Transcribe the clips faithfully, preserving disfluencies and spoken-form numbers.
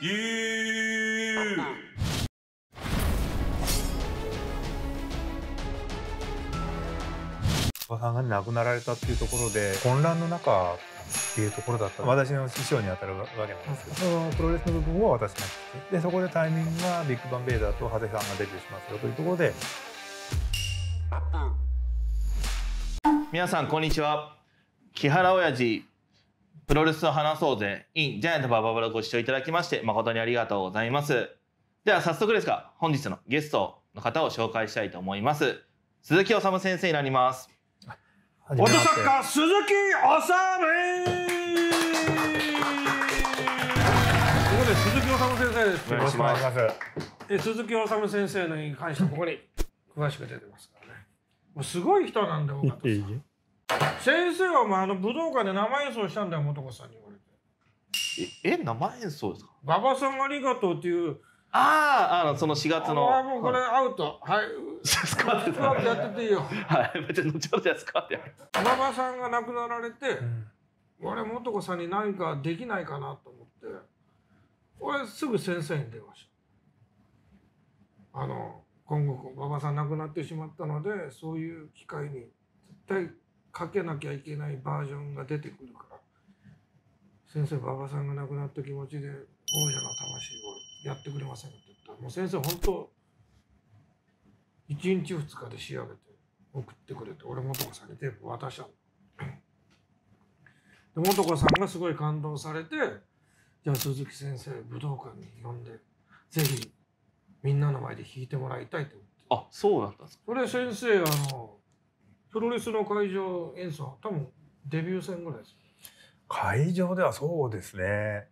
You.おばさんが亡くなられたっていうところで混乱の中っていうところだった。私の師匠に当たるわけなんですけど、そのプロレスの部分は私が知って、そこでタイミングがビッグバンベイダーとハセさんが出てしまったというところで。皆さんこんにちは。木原親父プロレスを話そうぜ in ジャイアント馬場からご視聴いただきまして誠にありがとうございます。では早速ですが本日のゲストの方を紹介したいと思います。鈴木治先生になります。音作家鈴木治。ということで鈴木治先生です。お願いします。え鈴木治先生に関してここに詳しく出てますからね。もうすごい人なんだよ。先生はまああの武道館で生演奏したんだよ、素子さんに言われて。ええ生演奏ですか。馬場さんありがとうっていう。あああのそのしがつの。ああもうこれアウト。はい。スクワットやってていいよ。はい。別に後ほどやスクワットやる。馬場さんが亡くなられて、俺素子さんに何かできないかなと思って、俺すぐ先生に電話した。あの今後馬場さん亡くなってしまったのでそういう機会に絶対。かけなきゃいけないバージョンが出てくるから先生馬場さんが亡くなった気持ちで王者の魂をやってくれませんって言ったらもう先生本当いちにちふつかで仕上げて送ってくれて俺素子さんにテープ渡したの。で素子さんがすごい感動されてじゃあ鈴木先生武道館に呼んでぜひみんなの前で弾いてもらいたいと思って。あそうだったんですか。それ先生あのプロレスの会場演奏多分デビュー戦ぐらいです。会場ではそうですね。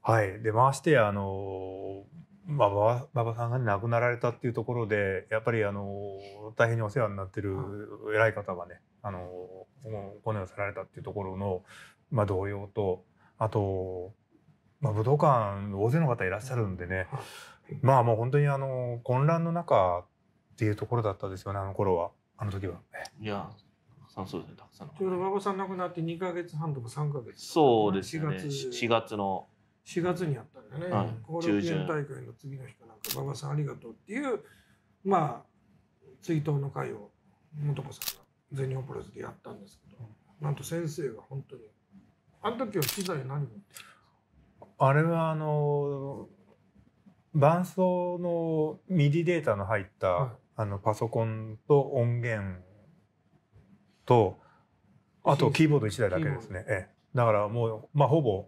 はい。でましてやあの馬場、馬場さんが亡くなられたっていうところでやっぱりあの大変にお世話になってる偉い方がね、うん、あのこの世を去られたっていうところの、まあ、動揺とあと、まあ、武道館大勢の方いらっしゃるんでね、うん、まあもう本当にあの混乱の中っていうところだったですよねあの頃は。あの時はね、いや、そうですね、たくさんの。ちょうど馬場さん亡くなってにかげつはんとかさんかげつ。そうですね。しがつの。しがつにやったんだよね。後楽園大会の次の日かなんか馬場さんありがとうっていうまあ追悼の会を素子さんが全日本プロレスでやったんですけど、なんと先生が本当にあの時は機材何持ってる？あれはあの伴奏のミディデータの入った、はい。あのパソコンと音源とあとキーボードいちだいだけですね。ええ、だからもう、まあ、ほぼ、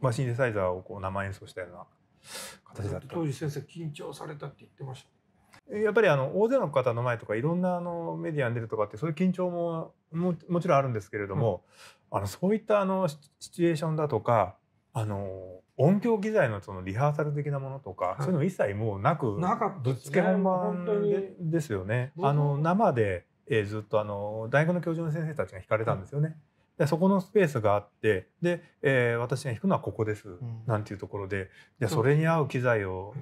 ま、シンセサイザーをこう生演奏したような形だった。当時先生緊張されたって言ってました。やっぱりあの大勢の方の前とかいろんなあのメディアに出るとかってそういう緊張も も, もちろんあるんですけれども、うん、あのそういったあのシチュエーションだとかあの音響機材のそのリハーサル的なものとか、はい、そういうの一切もうなくぶっつけ本番ですよね。あの生で、えー、ずっとあの大学の教授の先生たちが弾かれたんですよね。はい、でそこのスペースがあってで、えー、私が弾くのはここです、うん、なんていうところででそれに合う機材を、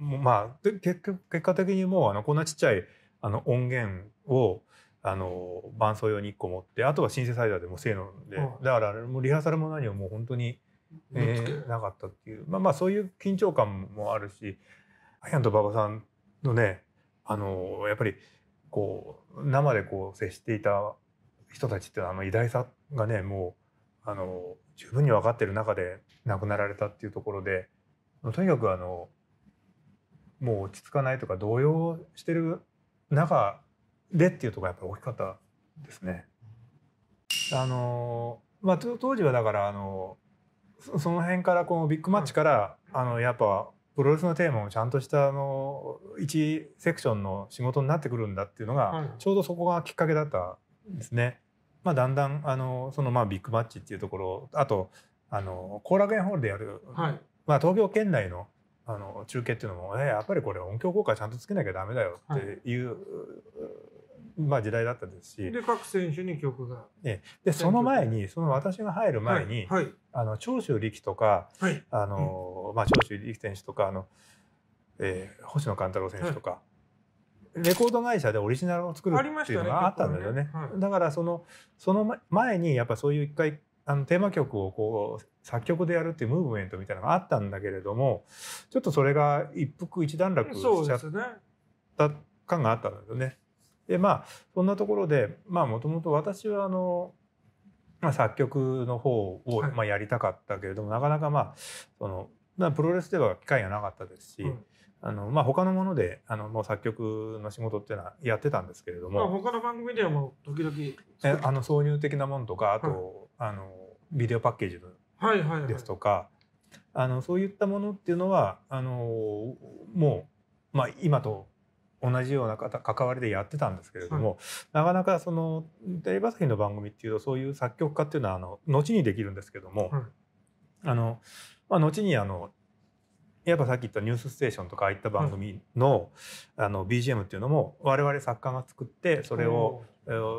うん、まあ結局結果的にもうあのこんなちっちゃいあの音源をあの伴奏用にいっこ持ってあとはシンセサイザーでも性能で、はい、だからもうリハーサルも何をもう本当に。えー、なかったっていうまあまあそういう緊張感もあるしアイアンと馬場さんのねあのやっぱりこう生でこう接していた人たちっていうのはあの偉大さがねもうあの十分に分かってる中で亡くなられたっていうところでとにかくあのもう落ち着かないとか動揺してる中でっていうところがやっぱり大きかったですね。あのまあ、当時はだからあのその辺からこうビッグマッチからあのやっぱプロレスのテーマもちゃんとしたあのいちセクションの仕事になってくるんだっていうのがちょうどそこがきっかけだったんですね。まあ、だんだんあのそのまあビッグマッチっていうところあとあの後楽園ホールでやる、はい、まあ東京圏内のあの中継っていうのも、ね、やっぱりこれ音響効果ちゃんとつけなきゃダメだよっていう。はいまあ時代だったですしで各選手に曲がでその前にその私が入る前に、はいはい、あの長州力とか、はい、あの、うん、まあ長州力選手とかあの、えー、星野勘太郎選手とか、はい、レコード会社でオリジナルを作るっていうのがあったんだよね。だからそのその前にやっぱそういう一回あのテーマ曲をこう作曲でやるっていうムーブメントみたいなのがあったんだけれども、ちょっとそれが一服一段落しちゃった感があったんですよね。でまあそんなところでもともと私はあの、まあ、作曲の方を、はい、まあやりたかったけれども、なかなかまあその、まあ、プロレスでは機会がなかったですし、うん、あのまあ、他のものであのもう作曲の仕事っていうのはやってたんですけれども、まあ、他の番組ではもう時々えあの挿入的なものとか、あと、はい、あのビデオパッケージですとか、あのそういったものっていうのはあのもう、まあ、今と同じような関わりでやってたんですけれども、はい、なかなかそのテレビ朝日の番組っていうとそういう作曲家っていうのはあの後にできるんですけども、はい、あのまあ、後にあのやっぱさっき言った「ニュースステーション」とかああいった番組 の、うん、あの ビージーエム っていうのも我々作家が作って、それを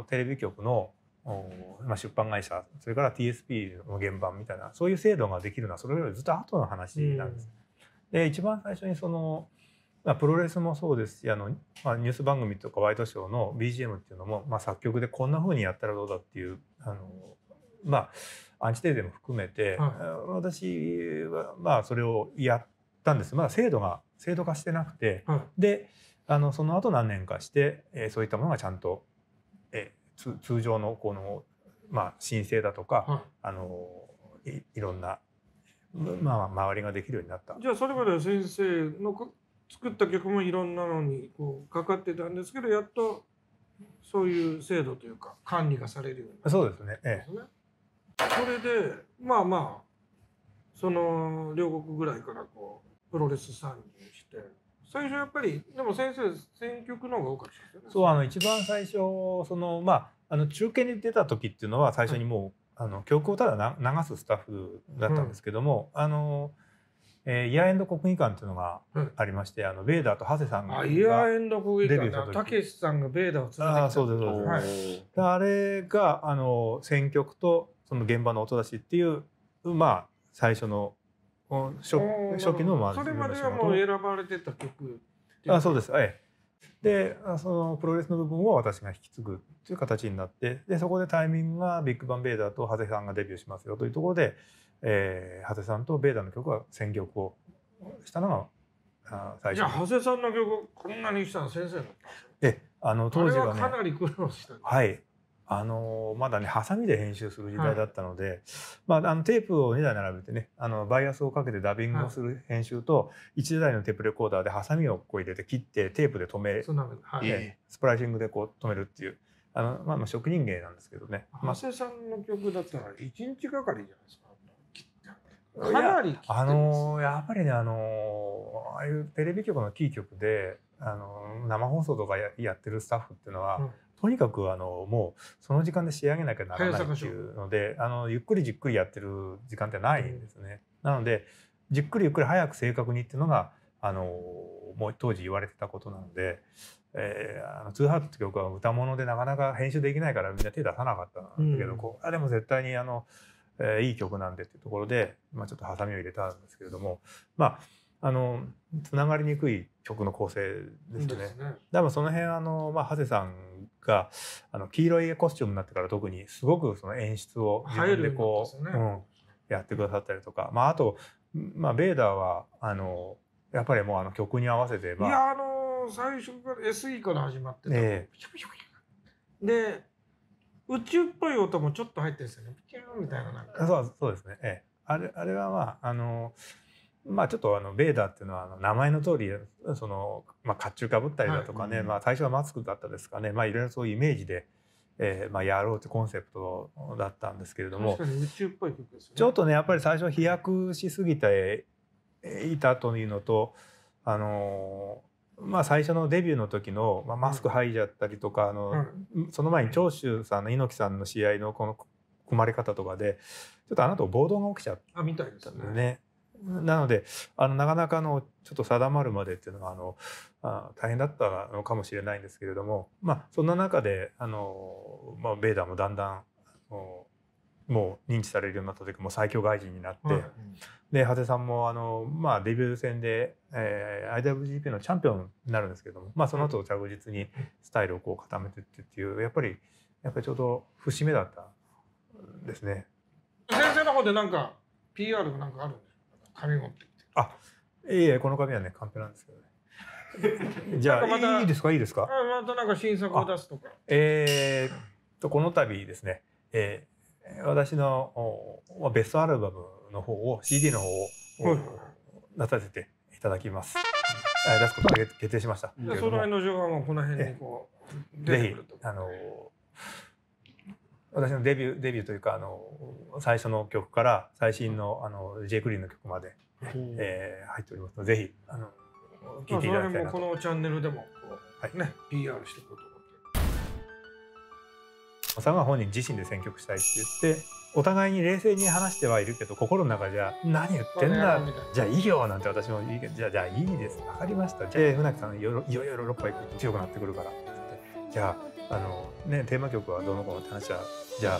テレビ局の出版会社、それから ティーエスピー の現場みたいな、そういう制度ができるのはそれよりずっと後の話なんです。うん、で一番最初にその、まあ、プロレスもそうですし、あの、まあ、ニュース番組とかワイドショーの ビージーエム っていうのも、まあ、作曲でこんな風にやったらどうだっていう、あのまあアンチテーゼも含めて、はい、私はまあそれをやってたんです。まだ制度が制度化してなくて、はい、であのその後何年かして、えー、そういったものがちゃんと、えー、通常のこの、まあ、申請だとか、はい、あの い, いろんな、まあ、周りができるようになった。じゃあそれまで先生の作った曲もいろんなのにこうかかってたんですけど、やっとそういう制度というか管理がされるようになった。そうですね。ええ、それでまあまあその両国ぐらいからこうプロレス参入して、最初やっぱりでも先生選曲の方が多かったですよね。そう、あの一番最初そのまああの中継に出た時っていうのは最初にもう、はい、あの曲をただ流すスタッフだったんですけども、うん、あの、えー、イヤーエンド国技館っていうのがありまして、はい、あのベーダーと長谷さんがデビューした時、たけしさんがベーダーを連れてきた。あ、そうですそうです。はい、であれがあの選曲とその現場の音出しっていうまあ最初の初, 初期のまあそれまではもう選ばれてた曲て。あ、そうです。ええ、でそのプロレスの部分を私が引き継ぐという形になって、でそこでタイミングがビッグバンベーダーと長谷さんがデビューしますよというところで、えー、長谷さんとベーダーの曲は選曲をしたのが最初。じゃあ長谷さんの曲をこんなにしたの先生だったんですか。ええ、あの当時はね、あれはかなり苦労したんです。はい、あのまだねハサミで編集する時代だったので、はい、まあ、あのテープをにだい並べてね、あのバイアスをかけてダビングをする編集と、はい、いちだいのテープレコーダーでハサミをこう入れて切ってテープで止め、はい、ね、スプライシングでこう止めるっていう、あの、まあ、まあ職人芸なんですけどね。長谷さんの曲だったらいちにちがかりじゃないですか。かなり切ってます。あのやっぱりね、あのああいうテレビ局のキー局であの生放送とか や, やってるスタッフっていうのは、うん、とにかくあのもうその時間で仕上げなきゃならないっていうので、あのゆっくりじっくりやってる時間ってないんですね。なのでじっくりゆっくり早く正確にっていうのがあのもう当時言われてたことなので、えー、あのツーハートって曲は歌物でなかなか編集できないからみんな手出さなかったんだけど、うん、こうあでも絶対にあの、えー、いい曲なんでっていうところで、まあ、ちょっとハサミを入れたんですけれども、まああのつながりにくい曲の構成ですね。でも、ね、その辺あの、まあ、長谷さんがあの黄色いコスチュームになってから特にすごくその演出を自分でこう、ね、うん、やってくださったりとか、まあ、あと、まあ、ベーダーはあのやっぱりもうあの曲に合わせて、まあ、いやあの最初から エスイー から始まってた、えー、で宇宙っぽい音もちょっと入ってるんですよね、ピューみたいな、なんかそう、そうですね、えー、あれ、あれはまああのまあちょっとあのベーダーっていうのはあの名前の通りそのまあ甲冑かぶったりだとかね、はい、まあ最初はマスクだったですかね、まあいろいろそういうイメージでえーまあやろうってコンセプトだったんですけれども、宇宙っぽい曲ですよね。ちょっとねやっぱり最初飛躍しすぎていたというのと、あのまあ最初のデビューの時のまあマスク剥いじゃったりとか、あのその前に長州さんの猪木さんの試合のこの組まれ方とかでちょっとあの後暴動が起きちゃったみたいですね。なのであのなかなかのちょっと定まるまでっていうのはあのあ大変だったのかもしれないんですけれども、まあそんな中であの、まあ、ベーダーもだんだんもう認知されるようになった時も最強外人になって、はい、で長谷さんもあの、まあ、デビュー戦で、えー、アイダブリュージーピー のチャンピオンになるんですけども、まあ、その後着実にスタイルをこう固めてってっていう、やっぱりやっぱりちょうど節目だったんですね。先生の方でなんか ピーアール がなんかあるんですか？紙持ってきて。あ、いやこの紙はねカンペなんですけどね。じゃあいいですかいいですか。またなんか新作を出すとか。えー、とこの度ですね、えー、私のベストアルバムの方を シーディー の方を出させていただきます。出すことが決定しました。その辺の情報もこの辺にこう出てくると。ぜひあの私のデビューデビューというかあの最初の曲から最新のあのジェイクリーンの曲まで、えー、入っておりますのでぜひあの。聞いていただきたいなと。このチャンネルでもね ピーアール していこうと思って。おさんが本人自身で選曲したいって言ってお互いに冷静に話してはいるけど心の中じゃ何言ってんだじゃあいいよなんて私もいいけどじゃあじゃあいいです分かりましたじゃあ船木さんいろいろヨーロッパ行く強くなってくるからって言ってじゃああのねテーマ曲はどうのこうのって話はじゃあ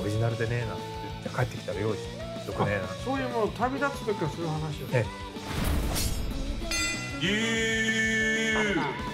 オリジナルでねなんて言って帰ってきたら用意しておくねなんて。そういうもう旅立つ時はそういう話よね。You